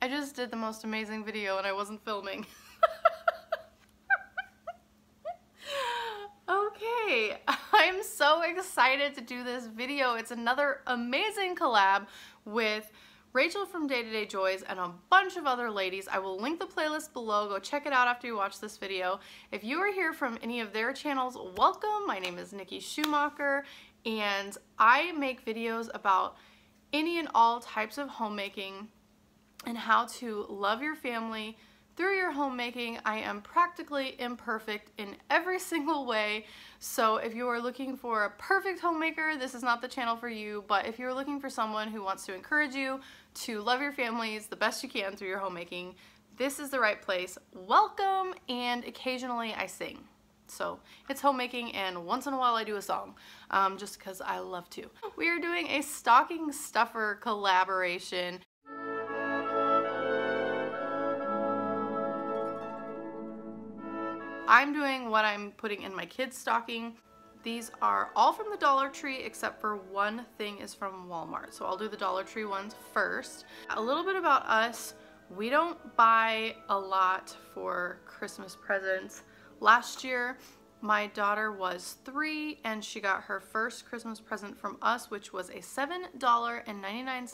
I just did the most amazing video and I wasn't filming. Okay, I'm so excited to do this video. It's another amazing collab with Rachel from Day-to-Day Joys and a bunch of other ladies. I will link the playlist below. Go check it out after you watch this video. If you are here from any of their channels, welcome. My name is Nikki Schumacher and I make videos about any and all types of homemaking and how to love your family through your homemaking. I am practically imperfect in every single way, so if you are looking for a perfect homemaker, this is not the channel for you. But if you're looking for someone who wants to encourage you to love your families the best you can through your homemaking, this is the right place. Welcome. And occasionally I sing, so it's homemaking, and once in a while I do a song, just because I love to. We are doing a stocking stuffer collaboration. I'm doing what I'm putting in my kids' stocking. These are all from the Dollar Tree, except for one thing is from Walmart. So I'll do the Dollar Tree ones first. A little bit about us. We don't buy a lot for Christmas presents. Last year, my daughter was 3 and she got her first Christmas present from us, which was a $7.99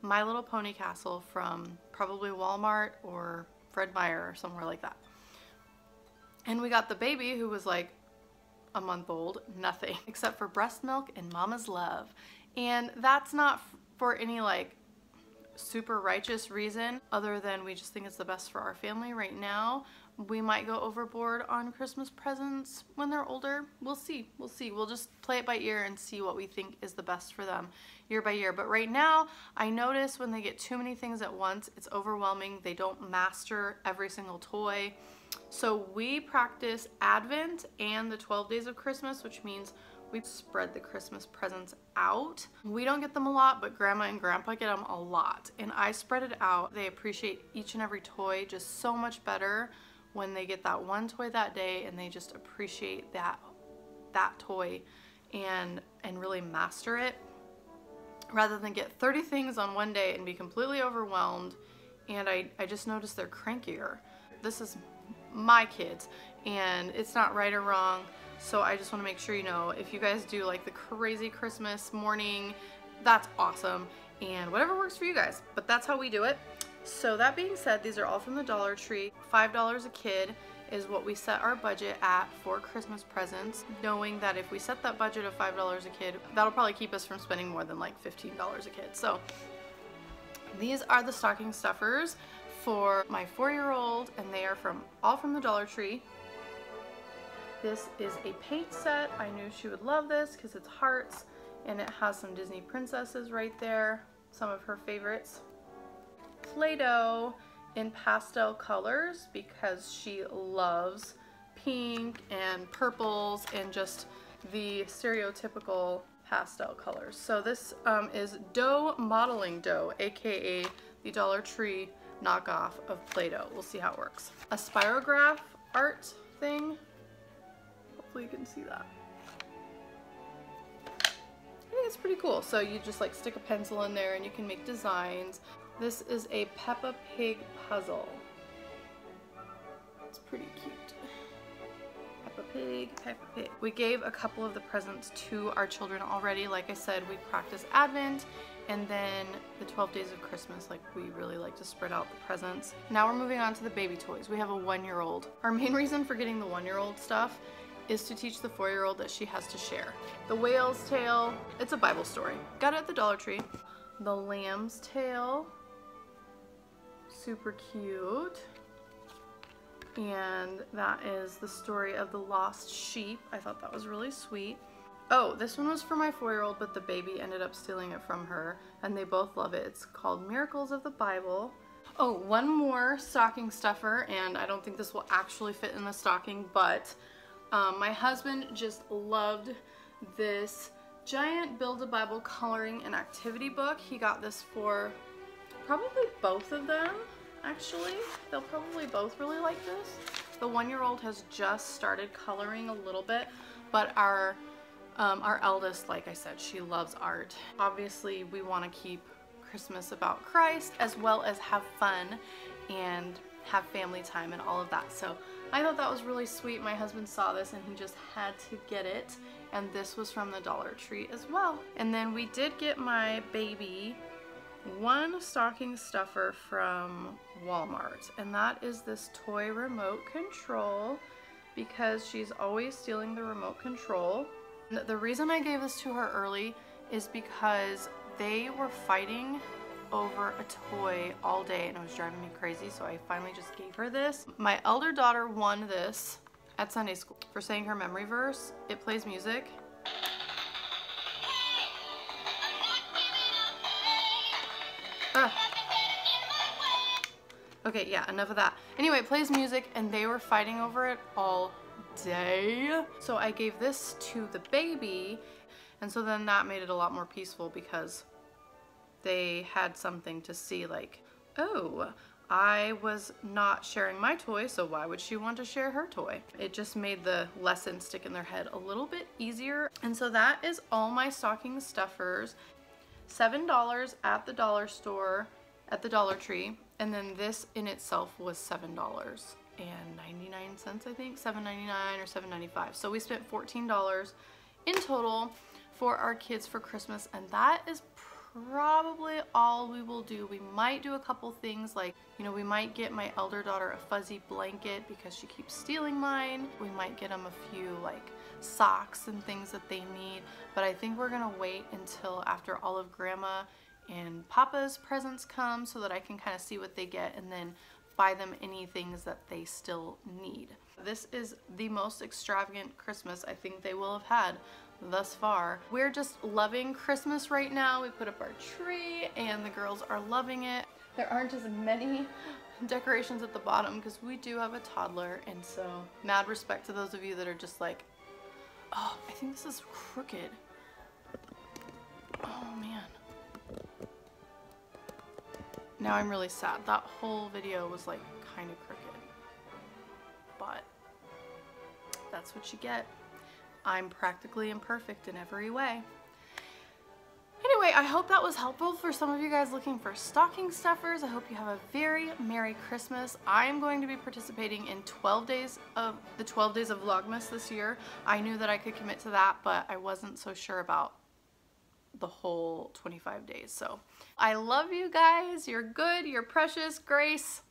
My Little Pony castle from probably Walmart or Fred Meyer or somewhere like that. And we got the baby, who was like a month old, nothing except for breast milk and mama's love. And that's not for any like super righteous reason other than we just think it's the best for our family right now. We might go overboard on Christmas presents when they're older. We'll see, we'll see. We'll just play it by ear and see what we think is the best for them year by year. But right now, I notice when they get too many things at once, it's overwhelming. They don't master every single toy. So we practice Advent and the 12 days of Christmas, which means we spread the Christmas presents out. We don't get them a lot, but Grandma and Grandpa get them a lot. And I spread it out. They appreciate each and every toy just so much better when they get that one toy that day and they just appreciate that toy and really master it, rather than get 30 things on one day and be completely overwhelmed. And I just noticed they're crankier. This is my kids and it's not right or wrong, so I just want to make sure you know, if you guys do like the crazy Christmas morning, that's awesome, and whatever works for you guys, but that's how we do it. So that being said, these are all from the Dollar Tree. $5 a kid is what we set our budget at for Christmas presents, knowing that if we set that budget of $5 a kid, that'll probably keep us from spending more than like $15 a kid. So these are the stocking stuffers for my 4-year-old, and they are all from the Dollar Tree. This is a paint set. I knew she would love this because it's hearts and it has some Disney princesses right there, some of her favorites. Play-doh in pastel colors because she loves pink and purples and just the stereotypical pastel colors. So this is dough modeling dough, aka the Dollar Tree knockoff of Play-Doh. We'll see how it works. A Spirograph art thing. Hopefully you can see that. I think it's pretty cool. So you just like stick a pencil in there and you can make designs. This is a Peppa Pig puzzle. It's pretty cute. Peppa Pig, Peppa Pig. We gave a couple of the presents to our children already. Like I said, we practice Advent and then the 12 days of Christmas. Like, we really like to spread out the presents. Now we're moving on to the baby toys. We have a 1-year-old. Our main reason for getting the 1-year-old stuff is to teach the 4-year-old that she has to share. The whale's tail, it's a Bible story. Got it at the Dollar Tree. The lamb's tail, super cute. And that is the story of the lost sheep. I thought that was really sweet. Oh, this one was for my 4-year-old, but the baby ended up stealing it from her, and they both love it. It's called Miracles of the Bible. Oh, one more stocking stuffer, and I don't think this will actually fit in the stocking, but my husband just loved this giant Build a Bible coloring and activity book. He got this for probably both of them, actually. They'll probably both really like this. The 1-year-old has just started coloring a little bit, but our eldest, like I said, she loves art. Obviously, we want to keep Christmas about Christ, as well as have fun and have family time and all of that. So I thought that was really sweet. My husband saw this and he just had to get it. And this was from the Dollar Tree as well. And then we did get my baby one stocking stuffer from Walmart, and that is this toy remote control, because she's always stealing the remote control. The reason I gave this to her early is because they were fighting over a toy all day and it was driving me crazy, so I finally just gave her this. My elder daughter won this at Sunday school for saying her memory verse. It plays music. Okay, yeah, enough of that. Anyway, it plays music and they were fighting over it all day. So I gave this to the baby, and so then that made it a lot more peaceful because they had something to see, like, oh, I was not sharing my toy, so why would she want to share her toy? It just made the lesson stick in their head a little bit easier. And so that is all my stocking stuffers. $7 at the dollar store, at the Dollar Tree, and then this in itself was $7.99, I think, $7.99 or $7.95. So we spent $14 in total for our kids for Christmas, and that is probably all we will do. We might do a couple things, like, you know, we might get my elder daughter a fuzzy blanket because she keeps stealing mine. We might get them a few, like, socks and things that they need, but I think we're gonna wait until after all of Grandma and Papa's presents come so that I can kind of see what they get and then buy them any things that they still need. This is the most extravagant Christmas I think they will have had thus far. We're just loving Christmas right now. We put up our tree and the girls are loving it. There aren't as many decorations at the bottom because we do have a toddler, and so mad respect to those of you that are just like, oh, I think this is crooked. Oh man. Now I'm really sad. That whole video was like kind of crooked, but that's what you get. I'm practically imperfect in every way. Anyway, I hope that was helpful for some of you guys looking for stocking stuffers. I hope you have a very Merry Christmas. I'm going to be participating in 12 days of Vlogmas this year. I knew that I could commit to that, but I wasn't so sure about the whole 25 days. So I love you guys. You're good. You're precious. Grace.